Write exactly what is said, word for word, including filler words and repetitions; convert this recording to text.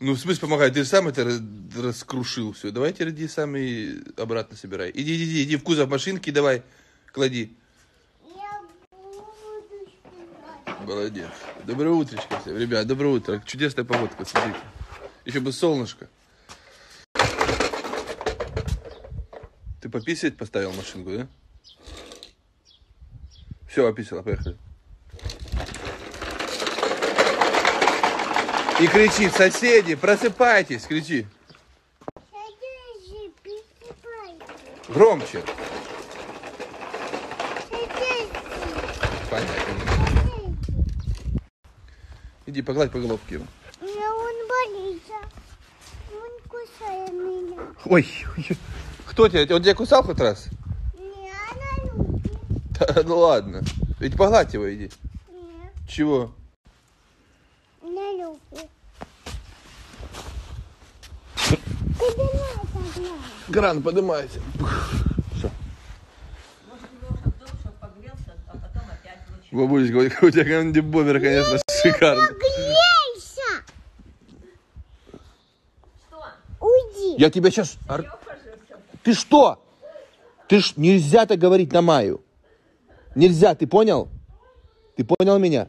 Ну, в смысле помогает, ты же сам это раскрушил все. Давайте ради сам и обратно собирай. Иди, иди, иди, иди в кузов машинки, давай, клади. Я буду снимать. Молодец. Доброе утречко всем, ребят, доброе утро. Чудесная погодка, смотрите. Еще бы солнышко. Ты пописать поставил машинку, да? Все, описала, поехали. И кричи, соседи, просыпайтесь, кричи. Соседи, просыпайтесь. Громче. Соседи. Понятно. Соседи. Иди, погладь по головке его. Но он боится. Он кусает меня. Ой, кто тебя? Он тебя кусал хоть раз? Не, она любит. Да, ну ладно. Ведь погладь его, иди. Нет. Чего? Кран, поднимайся. Все. Бабулечка, у тебя какой-нибудь бомбер, конечно, шикарный. Погрейся! Что? Уйди! Я тебя сейчас... Ты что? Ты ж... Нельзя так говорить на Маю. Нельзя, ты понял? Ты понял меня?